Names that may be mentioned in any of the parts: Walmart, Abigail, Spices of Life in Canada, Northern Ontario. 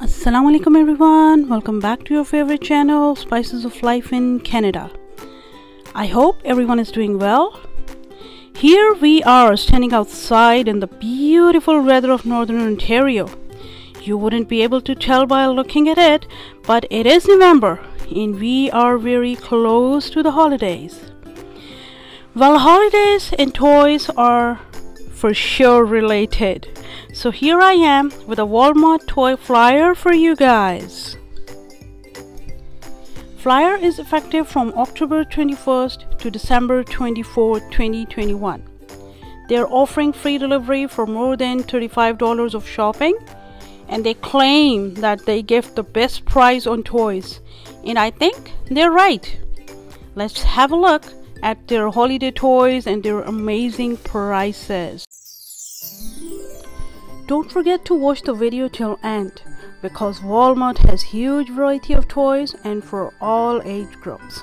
Assalamu alaikum everyone, welcome back to your favorite channel, Spices of Life in Canada. I hope everyone is doing well. Here we are standing outside in the beautiful weather of Northern Ontario. You wouldn't be able to tell by looking at it, but it is November and we are very close to the holidays. Well, holidays and toys are for sure related. So here I am with a Walmart toy flyer for you guys. Flyer is effective from October 21st to December 24th, 2021. They are offering free delivery for more than $35 of shopping, and they claim that they give the best price on toys, and I think they're right. Let's have a look at their holiday toys and their amazing prices. Don't forget to watch the video till end because Walmart has huge variety of toys and for all age groups.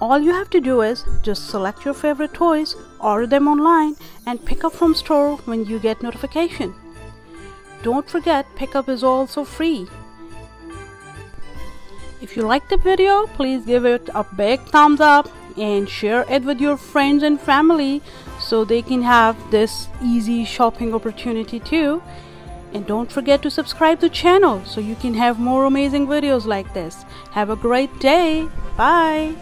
All you have to do is just select your favorite toys, order them online and pick up from store when you get notification. Don't forget pickup is also free. If you like the video, please give it a big thumbs up and share it with your friends and family so they can have this easy shopping opportunity too. And don't forget to subscribe to the channel so you can have more amazing videos like this. Have a great day. Bye.